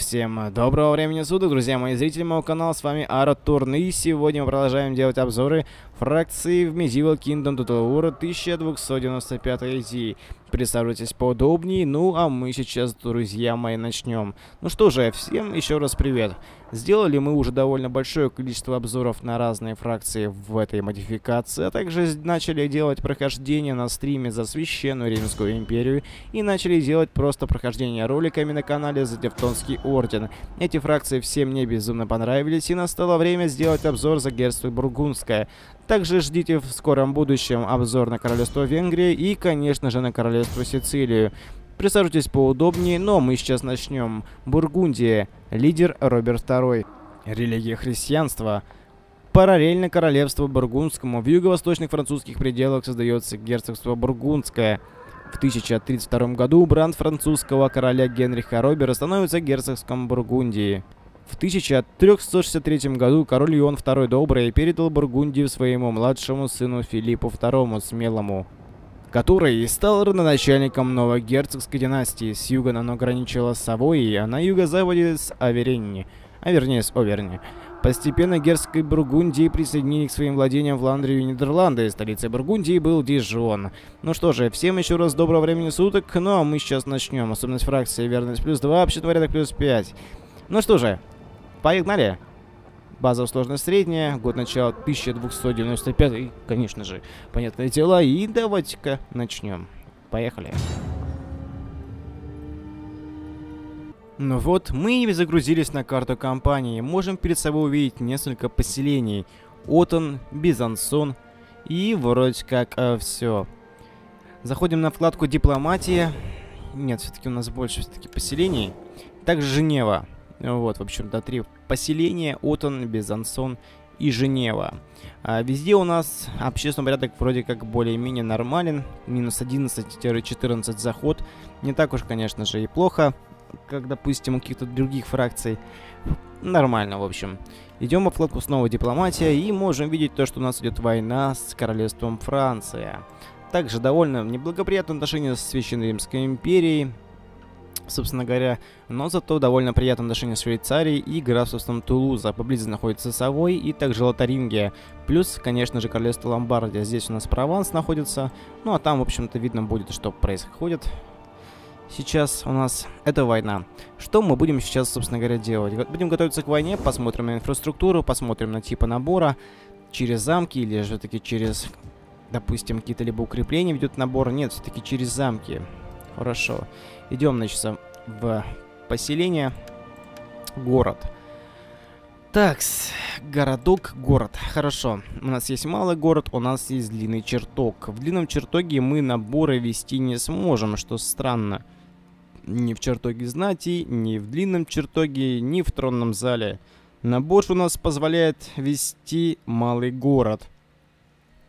Всем доброго времени суток, друзья мои зрители моего канала, с вами Аратурный. Сегодня мы продолжаем делать обзоры фракции в Medieval Kingdoms 1295 AD. Представляйтесь поудобнее, ну а мы сейчас, друзья мои, начнем. Ну что же, всем еще раз привет. Сделали мы уже довольно большое количество обзоров на разные фракции в этой модификации, а также начали делать прохождение на стриме за Священную Римскую империю и начали делать просто прохождение роликами на канале за Тевтонский орден. Эти фракции все мне безумно понравились, и настало время сделать обзор за Герцогство Бургундское. Также ждите в скором будущем обзор на Королевство Венгрии и, конечно же, на Королевство Сицилию. Присаживайтесь поудобнее, но мы сейчас начнем. Бургундия. Лидер Роберт II. Религия христианства. Параллельно королевству бургундскому в юго-восточных французских пределах создается герцогство Бургундское. В 1032 году брат французского короля Генриха Робера становится герцогством Бургундии. В 1363 году король Иоанн II Добрый передал Бургундию своему младшему сыну Филиппу II Смелому, который стал родоначальником новой герцогской династии. С юга она ограничила Савои, а на юго-западе с Оверни. С Оверни. Постепенно герцогской Бургундии присоединили к своим владениям Фландрию и Нидерланды. Столицей Бургундии был Дижон. Ну что же, всем еще раз доброго времени суток. Ну а мы сейчас начнем. Особенность фракции верность плюс 2, общий порядок плюс 5. Ну что же, погнали. Базовая сложность средняя, год начала 1295, и, конечно же, понятное дело, и давайте-ка начнем. Поехали. Ну вот, мы и загрузились на карту компании. Можем перед собой увидеть несколько поселений. Отон, Безансон и вроде как все. Заходим на вкладку «Дипломатия». Нет, все-таки у нас больше поселений. Также Женева. Вот, в общем-то, три поселения: Отон, Безансон и Женева. Везде у нас общественный порядок вроде как более-менее нормален. Минус 11-14 за ход. Не так уж, конечно же, и плохо, как, допустим, у каких-то других фракций. Нормально, в общем. Идем во вкладку снова «Дипломатия» и можем видеть то, что у нас идет война с королевством Франция. Также довольно неблагоприятное отношение с Священной Римской империей, собственно говоря, но зато довольно приятное отношение с Швейцарией и графством Тулуза. Поблизости находится Савои и также Лотарингия. Плюс, конечно же, королевство Ломбардия. Здесь у нас Прованс находится. Ну а там, в общем-то, видно будет, что происходит. Сейчас у нас эта война. Что мы будем сейчас, собственно говоря, делать? Будем готовиться к войне, посмотрим на инфраструктуру, посмотрим на типы набора. Через замки или же все-таки через, допустим, какие-то либо укрепления ведет набор. Нет, все-таки через замки. Хорошо. Идем, значит, в поселение, город. Такс, городок, город. Хорошо. У нас есть малый город, у нас есть длинный чертог. В длинном чертоге мы наборы вести не сможем, что странно. Ни в чертоге знати, ни в длинном чертоге, ни в тронном зале. Набор у нас позволяет вести малый город.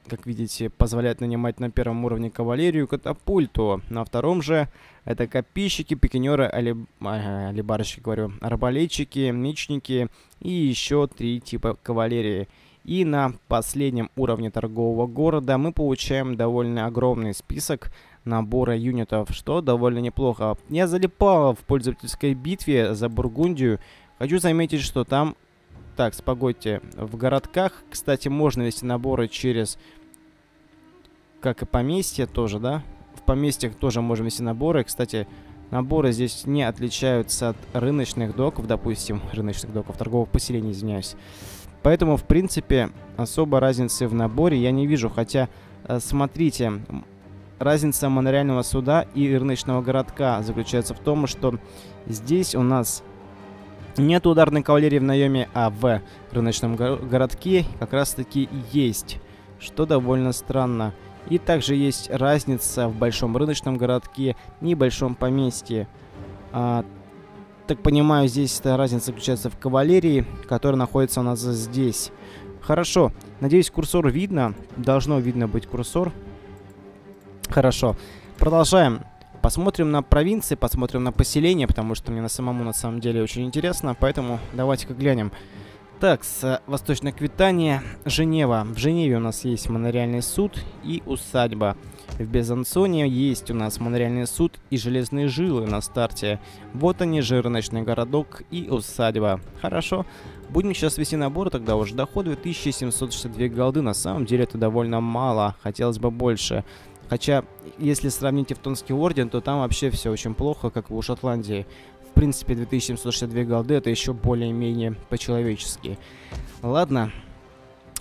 Как видите, позволяет нанимать на первом уровне кавалерию, катапульту. На втором же это копейщики, пикинеры, алибарщики, говорю, арбалетчики, мечники и еще три типа кавалерии. И на последнем уровне торгового города мы получаем довольно огромный список набора юнитов, что довольно неплохо. Я залипал в пользовательской битве за Бургундию. Хочу заметить, что там... Так, погодьте, в городках, кстати, можно вести наборы через, как и поместье тоже, да? В поместьях тоже можем вести наборы. Кстати, наборы здесь не отличаются от рыночных доков, допустим, торговых поселений, извиняюсь. Поэтому, в принципе, особо разницы в наборе я не вижу. Хотя, смотрите, разница монореального суда и рыночного городка заключается в том, что здесь у нас... Нет ударной кавалерии в наеме, а в рыночном городке как раз таки есть, что довольно странно. И также есть разница в большом рыночном городке и большом поместье. Так понимаю, здесь эта разница заключается в кавалерии, которая находится у нас здесь. Хорошо, надеюсь, курсор видно, должно видно быть курсор. Хорошо, продолжаем. Посмотрим на провинции, посмотрим на поселение, потому что мне на самому, на самом деле, очень интересно. Поэтому давайте-ка глянем. Так, с Восточной Квитании, Женева. В Женеве у нас есть монореальный суд и усадьба. В Безансоне есть у нас монореальный суд и железные жилы на старте. Вот они, жирночный городок и усадьба. Хорошо. Будем сейчас вести набор, тогда уже доходы 1762 голды. На самом деле это довольно мало, хотелось бы больше. Хотя, если сравнить Тевтонский орден, то там вообще все очень плохо, как и у Шотландии. В принципе, 2762 голды это еще более-менее по-человечески. Ладно.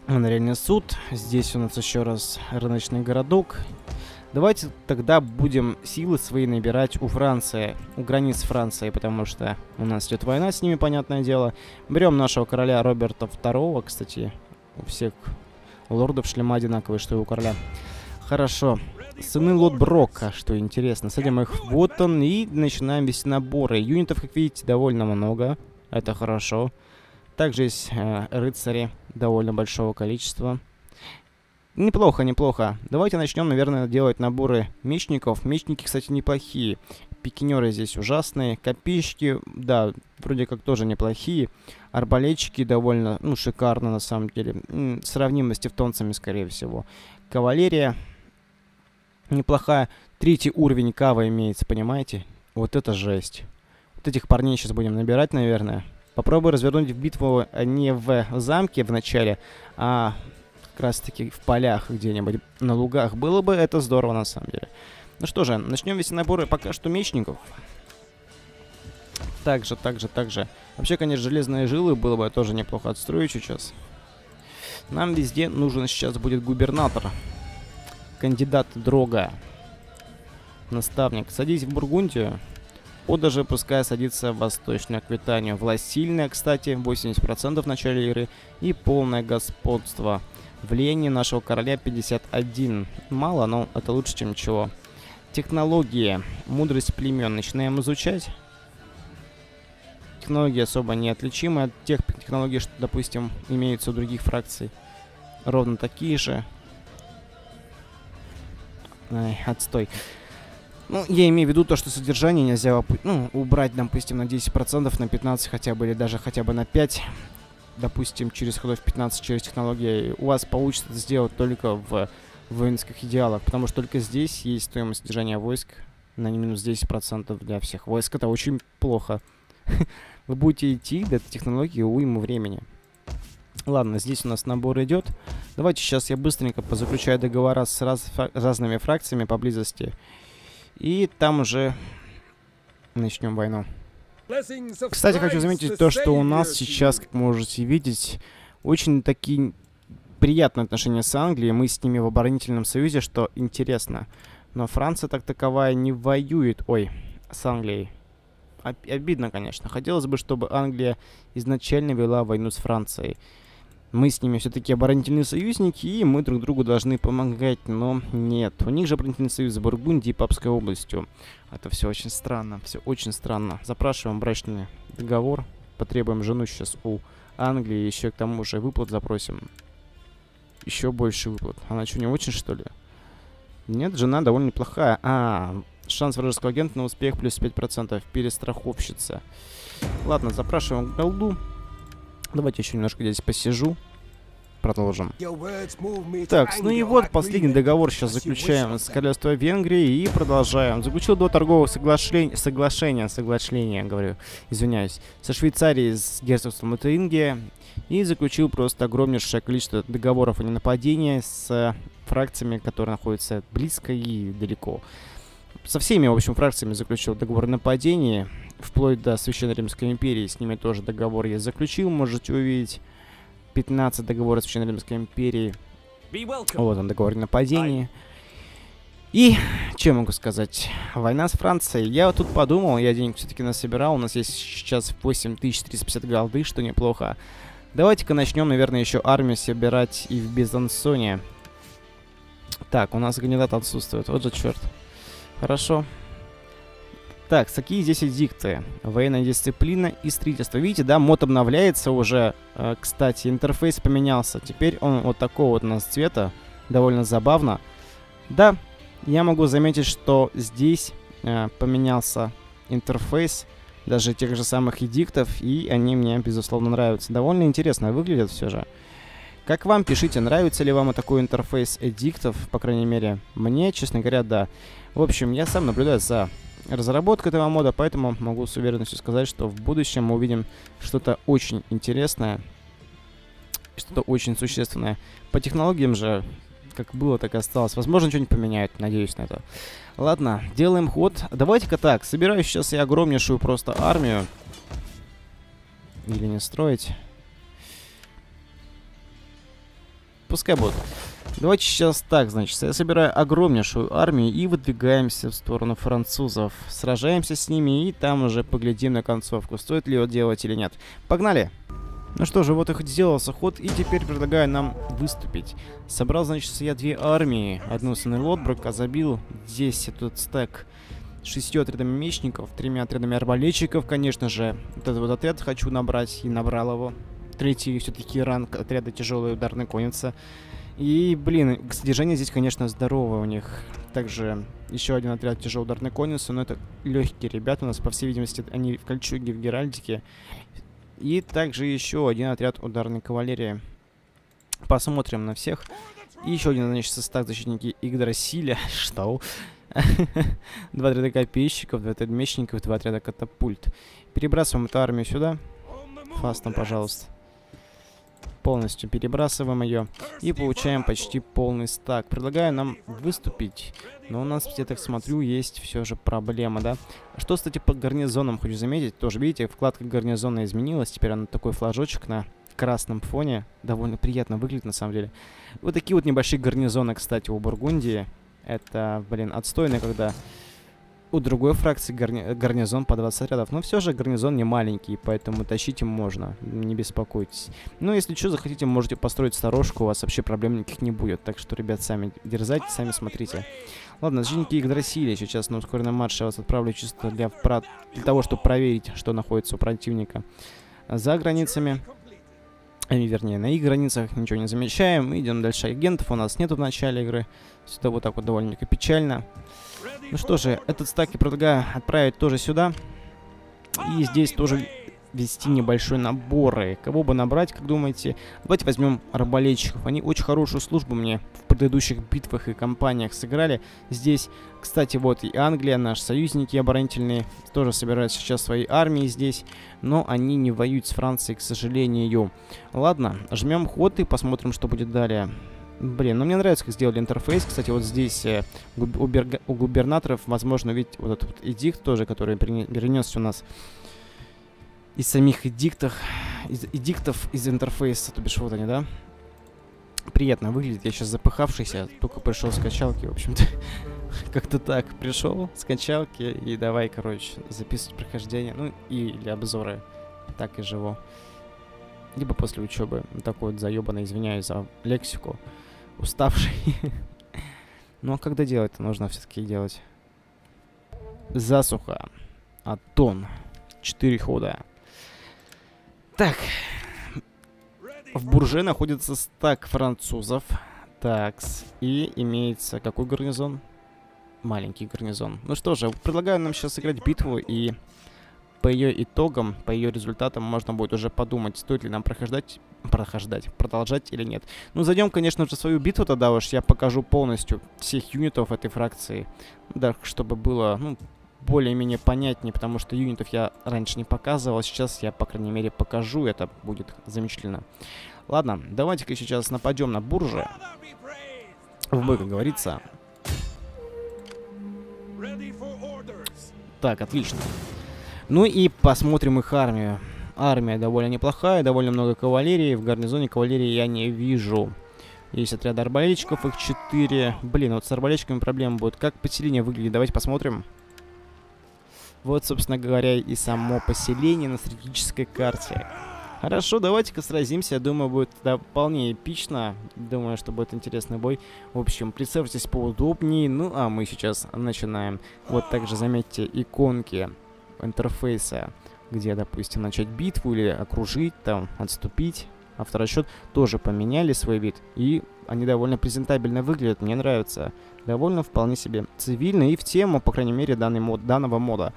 Монореальный суд. Здесь у нас еще раз рыночный городок. Давайте тогда будем силы свои набирать у Франции, у границ Франции, потому что у нас идет война с ними, понятное дело. Берем нашего короля Роберта II, кстати. У всех лордов шлема одинаковые, что и у короля. Хорошо. Сыны Лотброка, что интересно. Садим их вот он и начинаем вести наборы. Юнитов, как видите, довольно много. Это хорошо. Также есть рыцари довольно большого количества. Неплохо, неплохо. Давайте начнем, наверное, делать наборы мечников. Мечники, кстати, неплохие. Пикинеры здесь ужасные. Копейщики, да, вроде как тоже неплохие. Арбалетчики довольно, ну, шикарно на самом деле. Сравнимы с тевтонцами, скорее всего. Кавалерия неплохая. Третий уровень кава имеется, понимаете? Вот это жесть. Вот этих парней сейчас будем набирать, наверное. Попробую развернуть битву не в замке в начале, а как раз таки в полях где-нибудь, на лугах. Было бы это здорово на самом деле. Ну что же, начнем вести наборы пока что мечников. Также. Вообще, конечно, железные жилы было бы тоже неплохо отстроить сейчас. Нам везде нужен сейчас будет губернатор. Кандидат Дрога. Наставник. Садись в Бургундию. О, даже пускай садится в Восточную Аквитанию. Власть сильная, кстати, 80% в начале игры. И полное господство. Влияние нашего короля 51. Мало, но это лучше, чем ничего. Технологии. Мудрость племен. Начинаем изучать. Технологии особо не отличимы от тех технологий, что, допустим, имеются у других фракций. Ровно такие же. Ай, отстой. Ну, я имею в виду то, что содержание нельзя, ну, убрать, допустим, на 10%, на 15% хотя бы, или даже хотя бы на 5%. Допустим, через ходов 15, через технологии. У вас получится это сделать только в воинских идеалах, потому что только здесь есть стоимость содержания войск на минус 10% для всех войск. Это очень плохо. Вы будете идти до этой технологии уйму времени. Ладно, здесь у нас набор идет. Давайте сейчас я быстренько позаключаю договора с разными фракциями поблизости. И там уже начнем войну. Кстати, хочу заметить то, что у нас сейчас, как можете видеть, очень такие приятные отношения с Англией. Мы с ними в оборонительном союзе, что интересно. Но Франция так таковая не воюет, ой, с Англией. Обидно, конечно. Хотелось бы, чтобы Англия изначально вела войну с Францией. Мы с ними все-таки оборонительные союзники, и мы друг другу должны помогать, но нет. У них же оборонительный союз с Бургундией и Папской областью. Это все очень странно, все очень странно. Запрашиваем брачный договор, потребуем жену сейчас у Англии, еще к тому же выплат запросим. Еще больше выплат. Она что, не очень, что ли? Нет, жена довольно неплохая. Шанс вражеского агента на успех плюс 5%. Перестраховщица. Ладно, запрашиваем голду. Давайте еще немножко здесь посижу. Продолжим. Так, ну и вот последний договор сейчас заключаем с королевством Венгрии и продолжаем. Заключил два торговых соглашения со Швейцарией, с герцогством Лотарингия, и заключил просто огромнейшее количество договоров о ненападении с фракциями, которые находятся близко и далеко. Со всеми, в общем, фракциями заключил договор о нападении, вплоть до Священной Римской империи. С ними тоже договор я заключил, можете увидеть. 15 договоров Священной Римской империи. Вот он, договор о нападении. И, чем могу сказать, война с Францией. Я вот тут подумал, я денег все-таки насобирал. У нас есть сейчас 8350 голды, что неплохо. Давайте-ка начнем, наверное, еще армию собирать и в Безансоне. Так, у нас кандидат отсутствует, вот же черт. Хорошо. Так, какие здесь эдикты? Военная дисциплина и строительство. Видите, да, мод обновляется уже. Кстати, интерфейс поменялся. Теперь он вот такого вот у нас цвета. Довольно забавно. Да, я могу заметить, что здесь поменялся интерфейс. даже тех же самых эдиктов, и они мне, безусловно, нравятся. Довольно интересно выглядят все же. Как вам? Пишите, нравится ли вам такой интерфейс эдиктов, по крайней мере, мне, честно говоря, да. В общем, я сам наблюдаю за разработкой этого мода, поэтому могу с уверенностью сказать, что в будущем мы увидим что-то очень интересное, что-то очень существенное. По технологиям же, как было, так и осталось. Возможно, что-нибудь поменяют, надеюсь на это. Ладно, делаем ход. Давайте-ка так, собираю сейчас я огромнейшую просто армию. Или не строить. Пускай будет. Давайте сейчас так, значит, я собираю огромнейшую армию и выдвигаемся в сторону французов. Сражаемся с ними и там уже поглядим на концовку, стоит ли ее делать или нет. Погнали! Ну что же, вот и сделался ход, и теперь предлагаю нам выступить. Собрал, значит, я две армии. Одну сыны Лотброка, забил здесь этот стек 6 отрядами мечников, 3 отрядами арбалетчиков, конечно же. Вот этот вот отряд хочу набрать, и набрал его. Третий все-таки ранг отряда тяжелой ударной конницы. И, блин, содержание здесь, конечно, здоровое у них. Также еще один отряд тяжелой ударной конницы, но это легкие ребята у нас, по всей видимости, они в кольчуге, в геральдике. И также еще один отряд ударной кавалерии. Посмотрим на всех. И еще один, значит, состав защитники Игдрасиля. Что? 2 отряда копейщиков, 2 отряда мечников, 2 отряда катапульт. Перебрасываем эту армию сюда. Фастом, пожалуйста. Полностью перебрасываем ее. И получаем почти полный стак. Предлагаю нам выступить. Но у нас, я так смотрю, есть все же проблема, да? Что, кстати, по гарнизонам хочу заметить. Тоже, видите, вкладка гарнизона изменилась. Теперь она такой флажочек на красном фоне. Довольно приятно выглядит, на самом деле. Вот такие вот небольшие гарнизоны, кстати, у Бургундии. Это, блин, отстойно, когда у другой фракции гарнизон по 20 отрядов. Но все же гарнизон не маленький, поэтому тащить им можно, не беспокойтесь. Но если что, захотите, можете построить сторожку, у вас вообще проблем никаких не будет. Так что, ребят, сами дерзайте, сами смотрите. Ладно, защитники Игдрасиля. Сейчас на ускоренном марше я вас отправлю чисто для того, чтобы проверить, что находится у противника за границами. Вернее, на их границах ничего не замечаем. Идем дальше. Агентов у нас нету в начале игры. Все это вот так вот довольно-таки печально. Ну что же, этот стак я предлагаю отправить тоже сюда. И здесь тоже вести небольшой наборы. Кого бы набрать, как думаете? Давайте возьмем арбалетчиков. Они очень хорошую службу мне в предыдущих битвах и кампаниях сыграли. Здесь, кстати, вот и Англия, наши союзники оборонительные, тоже собирают сейчас свои армии здесь. Но они не воюют с Францией, к сожалению. Ладно, жмем ход и посмотрим, что будет далее. Блин, ну мне нравится, как сделали интерфейс. Кстати, вот здесь у губернаторов возможно увидеть вот этот вот эдикт тоже, который перенесся у нас из самих эдиктов из интерфейса, то бишь вот они, да? Приятно выглядит. Я сейчас запыхавшийся, только пришел с качалки, в общем-то. Как-то так, пришел с качалки и давай, короче, записывать прохождение, ну или обзоры, так и живу. Либо после учебы, вот такой вот заебанный, извиняюсь за лексику. Уставший. Ну а когда делать-то нужно все-таки делать? Засуха. Отон. 4 хода. Так. В Бурже находится стак французов. Такс. И имеется какой гарнизон? Маленький гарнизон. Ну что же, предлагаю нам сейчас играть битву, и по ее итогам, по ее результатам можно будет уже подумать, стоит ли нам продолжать или нет. Ну, зайдем, конечно же, свою битву тогда уж. Я покажу полностью всех юнитов этой фракции. Да, чтобы было, ну, более-менее понятнее, потому что юнитов я раньше не показывал. Сейчас я, по крайней мере, покажу. Это будет замечательно. Ладно, давайте-ка сейчас нападем на Бурже. В бой, как говорится. Так, отлично. Ну и посмотрим их армию. Армия довольно неплохая, довольно много кавалерии. В гарнизоне кавалерии я не вижу. Есть отряд арбалетчиков, их 4. Блин, вот с арбалетчиками проблема будет. Как поселение выглядит, давайте посмотрим. Вот, собственно говоря, и само поселение на стратегической карте. Хорошо, давайте-ка сразимся. Я думаю, будет вполне эпично. Думаю, что будет интересный бой. В общем, представьтесь поудобнее. Ну, а мы сейчас начинаем. Вот также, заметьте, иконки интерфейса, где, допустим, начать битву или окружить, там, отступить, а второй счет, тоже поменяли свой вид, и они довольно презентабельно выглядят, мне нравится, довольно вполне себе цивильно и в тему, по крайней мере, данного мода.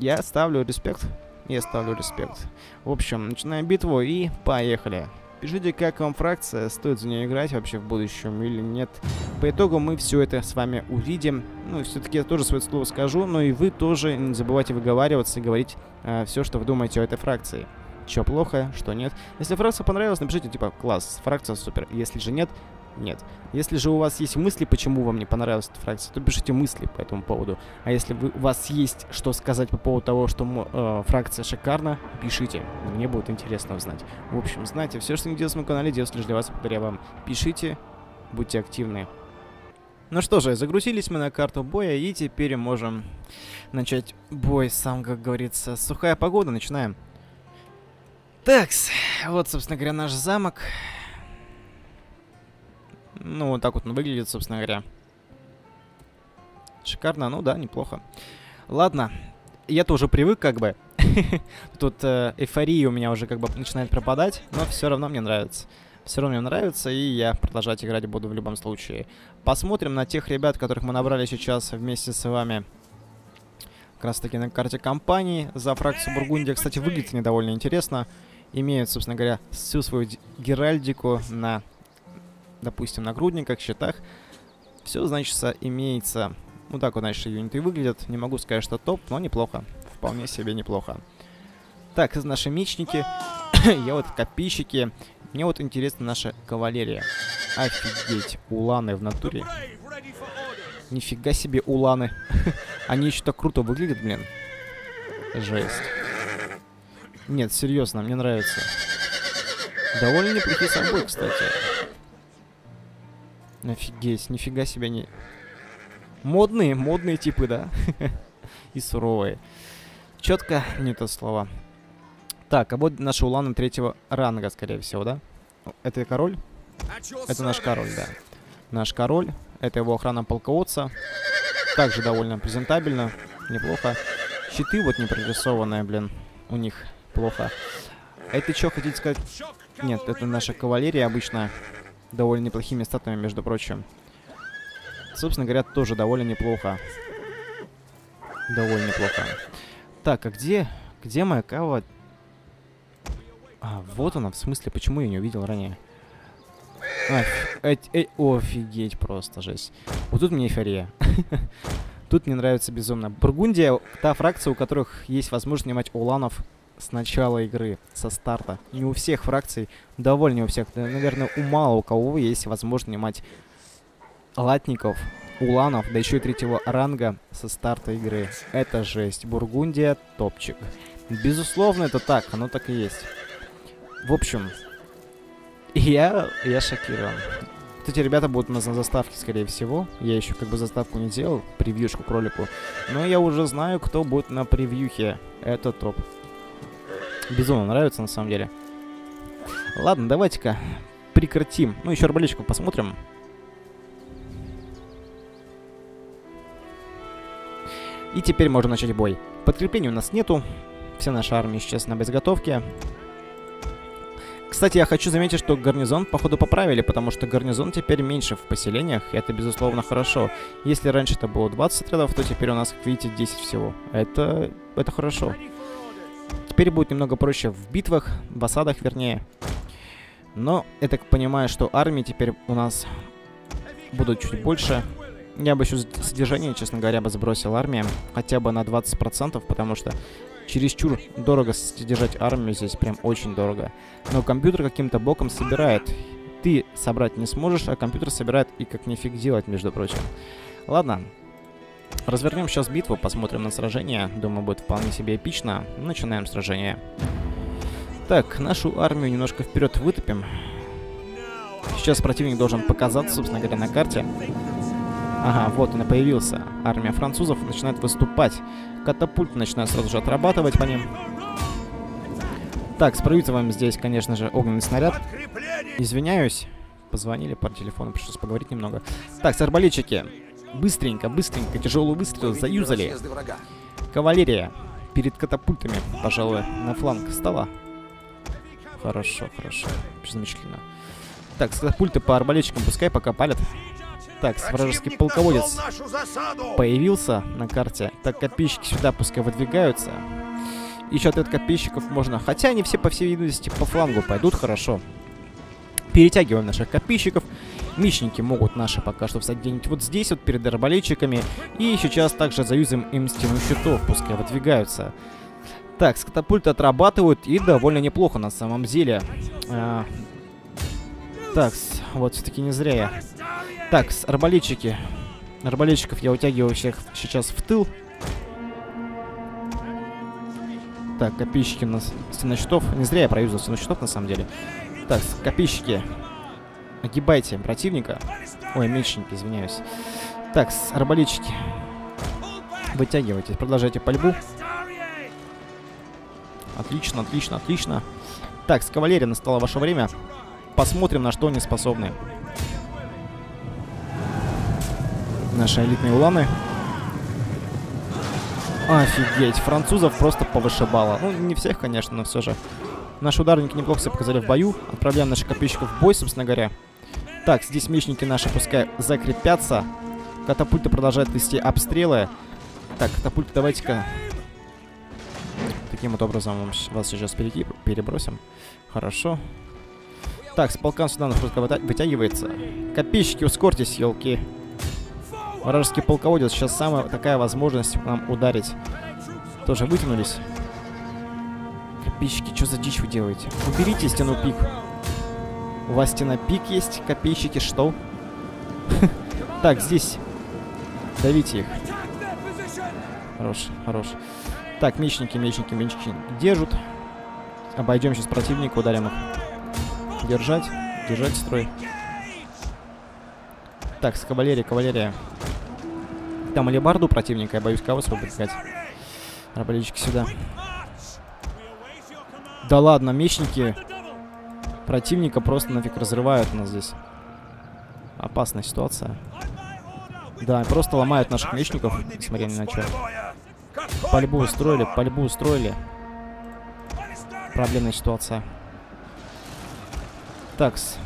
Я ставлю респект. Я ставлю респект. В общем, начинаем битву и поехали. Пишите, как вам фракция, стоит за нее играть вообще в будущем или нет. По итогу мы все это с вами увидим. Ну, все-таки я тоже свое слово скажу, но и вы тоже не забывайте выговариваться и говорить все, что вы думаете о этой фракции. Что плохо, что нет. Если фракция понравилась, напишите, типа, класс, фракция супер. Если же нет, нет. Если же у вас есть мысли, почему вам не понравилась эта фракция, то пишите мысли по этому поводу. А если у вас есть что сказать по поводу того, что фракция шикарна, пишите. Мне будет интересно узнать. В общем, знаете, все, что не делается на канале, делается лишь для вас, благодаря вам. Пишите, будьте активны. Ну что же, загрузились мы на карту боя, и теперь можем начать бой сам, как говорится. Сухая погода, начинаем. Такс, вот, собственно говоря, наш замок. Ну, вот так вот он выглядит, собственно говоря. Шикарно, ну да, неплохо. Ладно, я-то уже привык, как бы. Тут эйфория у меня уже как бы начинает пропадать, но все равно мне нравится. Все равно мне нравится, и я продолжать играть буду в любом случае. Посмотрим на тех ребят, которых мы набрали сейчас вместе с вами. Как раз таки на карте компании. За фракцию Бургундия, кстати, выглядит они довольно интересно. Имеют, собственно говоря, всю свою геральдику на, допустим, нагрудниках, щитах. Все, значит, имеется. Вот так вот наши юниты выглядят. Не могу сказать, что топ, но неплохо. Вполне себе неплохо. Так, наши мечники. Я вот копейщики. Мне вот интересна наша кавалерия. Офигеть, уланы в натуре. Нифига себе уланы. Они еще так круто выглядят, блин. Жесть. Нет, серьезно, мне нравится. Довольно неплохие собой, кстати. Офигеть, нифига себе они. Модные, модные типы, да? И суровые. Четко не то слово. Так, а вот наши уланы третьего ранга, скорее всего, да? Это король? Это наш король, да. Наш король. Это его охрана полководца. Также довольно презентабельно. Неплохо. Щиты вот не прорисованные, блин. У них плохо. Это что, хотите сказать? Нет, это наша кавалерия обычно. Довольно неплохими статами, между прочим. Собственно говоря, тоже довольно неплохо. Довольно неплохо. Так, а где? Где моя кава? А, вот она, в смысле, почему я не увидел ранее? Офигеть, просто жесть. Вот тут мне эйфория. Тут мне нравится безумно. Бургундия, та фракция, у которых есть возможность снимать уланов с начала игры, со старта. Не у всех фракций, довольно не у всех. Наверное, у мало у кого есть возможность снимать латников, уланов, да еще и третьего ранга со старта игры. Это жесть. Бургундия топчик. Безусловно, это так. Оно так и есть. В общем... Я шокирован. Вот эти ребята будут у нас на заставке, скорее всего. Я еще как бы заставку не делал, превьюшку к ролику. Но я уже знаю, кто будет на превьюхе. Это топ. Безумно нравится, на самом деле. Ладно, давайте-ка прекратим. Ну, еще арбалетчиков посмотрим. И теперь можно начать бой. Подкреплений у нас нету. Все наши армии сейчас на безготовке. Кстати, я хочу заметить, что гарнизон, походу, поправили, потому что гарнизон теперь меньше в поселениях, и это, безусловно, хорошо. Если раньше это было 20 отрядов, то теперь у нас, как видите, 10 всего. Это хорошо. Теперь будет немного проще в битвах, в осадах, вернее. Но я так понимаю, что армии теперь у нас будут чуть больше. Я бы еще содержание, честно говоря, бы сбросил армии хотя бы на 20%, потому что... Чересчур дорого содержать армию здесь, прям очень дорого. Но компьютер каким-то боком собирает. Ты собрать не сможешь, а компьютер собирает и как нифиг делать, между прочим. Ладно. Развернем сейчас битву, посмотрим на сражение. Думаю, будет вполне себе эпично. Начинаем сражение. Так, нашу армию немножко вперед вытопим. Сейчас противник должен показаться, собственно говоря, на карте. Ага, вот он и появился. Армия французов начинает выступать. Катапульты начинают сразу же отрабатывать по ним. Так, справим здесь, конечно же, огненный снаряд. Извиняюсь. Позвонили по телефону, пришлось поговорить немного. Так, арбалетчики. Быстренько, быстренько, тяжелую выстрел заюзали. Кавалерия перед катапультами, пожалуй, на фланг встала. Хорошо, хорошо. Замечательно. Так, катапульты по арбалетчикам пускай пока палят. Так, вражеский полководец появился на карте. Так, копейщики сюда пускай выдвигаются. Еще от копейщиков можно... Хотя они все, по всей видимости, по флангу пойдут, хорошо. Перетягиваем наших копейщиков. Мечники могут наши пока что встать где-нибудь вот здесь, вот перед арбалетчиками. И сейчас также заюзаем им стену щитов, пускай выдвигаются. Так, с катапульты отрабатывают, и довольно неплохо на самом деле. Так, вот все-таки не зря я. Так, арбалетчики. Арбалетчиков я утягиваю всех сейчас в тыл. Так, копейщики у нас стена щитов. Не зря я проюзал стену щитов, на самом деле. Так, копейщики. Огибайте противника. Ой, мечники, извиняюсь. Так, арбалетчики. Вытягивайтесь, продолжайте пальбу. Отлично, отлично, отлично. Так, кавалерия, настало ваше время. Посмотрим, на что они способны. Наши элитные уланы. Офигеть, французов просто повышибало. Ну, не всех, конечно, но все же. Наши ударники неплохо себя показали в бою. Отправляем наших копейщиков в бой, собственно говоря. Так, здесь мечники наши пускай закрепятся. Катапульты продолжают вести обстрелы. Так, катапульты давайте-ка... Таким вот образом вас сейчас перебросим. Хорошо. Так, с полкан сюда нас просто вытягивается. Копейщики, ускорьтесь, елки. Вражеский полководец. Сейчас самая такая возможность нам ударить. Тоже вытянулись. Копейщики, что за дичь вы делаете? Уберите стену пик. У вас стена пик есть, копейщики, что? Так, здесь. Давите их. Хорош, хорош. Так, мечники, мечники, мечники держат. Обойдем сейчас противника, ударим их. Держать, держать строй. Так, с кавалерии, кавалерия. Там алебарду противника, я боюсь кого освобождать. Арбалетчики сюда. Да ладно, мечники противника просто нафиг разрывают нас здесь. Опасная ситуация. Да, просто ломают наших мечников, несмотря ни на что. Пальбу устроили, пальбу устроили. Проблемная ситуация. Такс.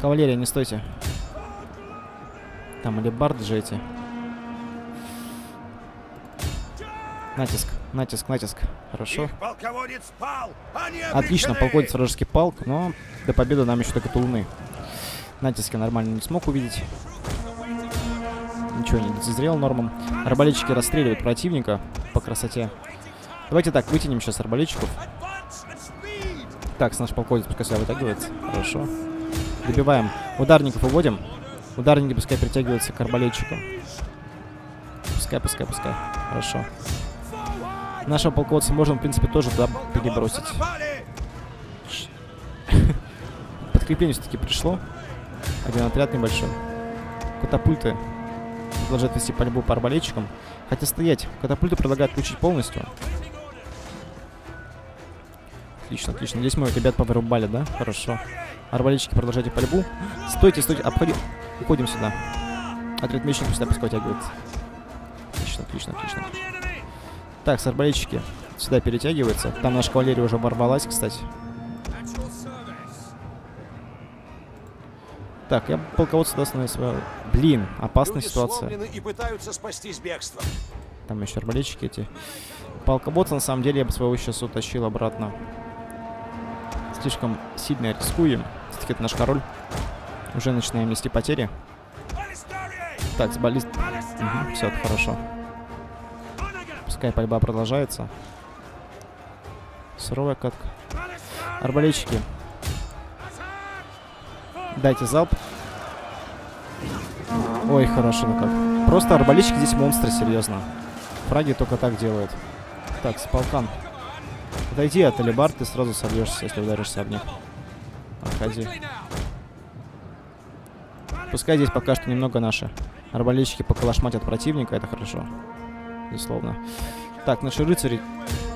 Кавалерия, не стойте. Там алебарды же эти. Натиск, натиск, натиск. Хорошо. Отлично, полководец вражеский палк, но до победы нам еще только тулуны. Натиски нормально не смог увидеть. Ничего не дозрел нормам. Арбалетчики расстреливают противника по красоте. Давайте так, вытянем сейчас арбалетчиков. Так, наш полководец пускай себя вытягивается. Хорошо. Добиваем. Ударников уводим. Ударники пускай притягиваются к арбалетчику. Пускай, пускай, пускай. Хорошо. Нашего полководца можем, в принципе, тоже туда перебросить. Подкрепление все-таки пришло. Один отряд небольшой. Катапульты продолжает вести пальбу по арбалетчикам. Хотя стоять. Катапульту предлагают включить полностью. Отлично, отлично. Здесь мы ребят повырубали, да? Хорошо. Арбалетчики, продолжайте пальбу. Стойте, стойте. Обходим. Уходим сюда. Отряд мечников сюда пускай тягивается. Отлично, отлично, отлично. Так, с арбалетчики сюда перетягиваются. Там наша кавалерия уже оборвалась, кстати. Так, я полководца даст на свою... Блин, опасная ситуация. И пытаются спастись бегством. Там еще арбалетчики эти. Полководца, на самом деле, я бы своего сейчас утащил обратно. Слишком сильно рискуем. Все-таки это наш король. Уже начинаем нести потери. Так, с баллист... Угу, все, это хорошо. Пускай пальба продолжается. Суровая катка. Арбалетчики. Дайте залп. Ой, хорошо, ну как. Просто арбалетчики здесь монстры, серьезно. Фраги только так делают. Так, с полкан. Отойди от алебард, ты сразу сольешься, если ударишься об них. Отходи. Пускай здесь пока что немного наши арбалетчики поколошматят противника, это хорошо. Безусловно. Так, наши рыцари...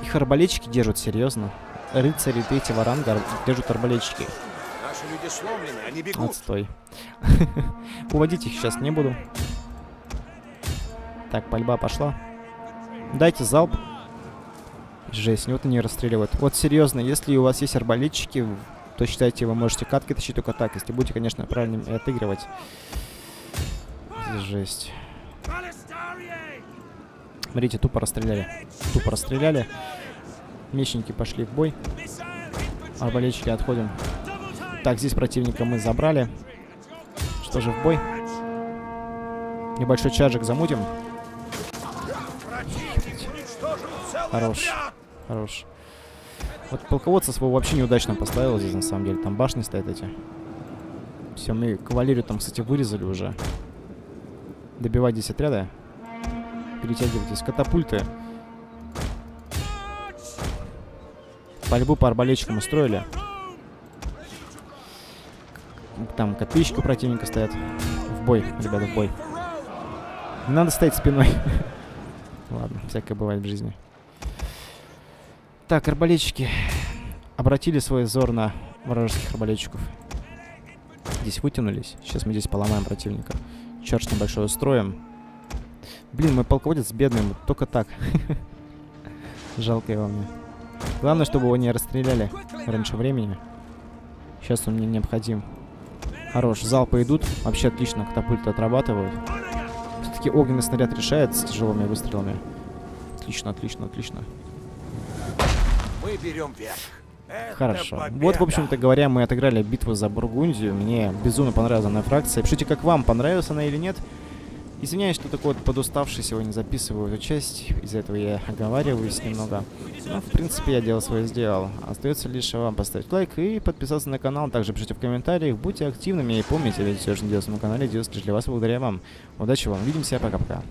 Их арбалетчики держат, серьезно. Рыцари третьего ранга держат арбалетчики. Люди сломлены, они бегут. Отстой. Уводить их сейчас не буду. Так, пальба пошла. Дайте залп. Жесть, вот они расстреливают. Вот серьезно, если у вас есть арбалетчики, то считайте, вы можете катки тащить только так. Если будете, конечно, правильно отыгрывать. Жесть. Смотрите, тупо расстреляли. Тупо расстреляли. Мечники пошли в бой. Арбалетчики, отходим. Так, здесь противника мы забрали. Что же, в бой. Небольшой чаджик замутим. Хорош. Хорош. Вот полководца своего вообще неудачно поставил здесь, на самом деле. Там башни стоят эти. Все, мы кавалерию там, кстати, вырезали уже. Добивать здесь отряда. Перетягивайтесь. Катапульты. Пальбу по арбалетчикам устроили. Там копейщики у противника стоят. В бой, ребята, в бой. Не надо стоять спиной. Ладно, всякое бывает в жизни. Так, арбалетчики обратили свой взор на вражеских арбалетчиков. Здесь вытянулись. Сейчас мы здесь поломаем противника. Черт небольшой устроим. Блин, мой полководец бедный. Вот только так. Жалко его мне. Главное, чтобы его не расстреляли раньше времени. Сейчас он мне необходим. Хорош. Залпы идут. Вообще отлично. Катапульты отрабатывают. Все-таки огненный снаряд решает с тяжелыми выстрелами. Отлично, отлично, отлично. Мы берем верх. Хорошо. Вот, в общем-то говоря, мы отыграли битву за Бургундию. Мне безумно понравилась данная фракция. Пишите, как вам, понравилась она или нет. Извиняюсь, что такой вот подуставший сегодня записываю эту часть. Из-за этого я оговариваюсь немного. Но, в принципе, я дело свое сделал. Остается лишь вам поставить лайк и подписаться на канал. Также пишите в комментариях, будьте активными и помните, ведь все, что делается на канале, делается для вас благодаря вам. Удачи вам, увидимся, пока-пока.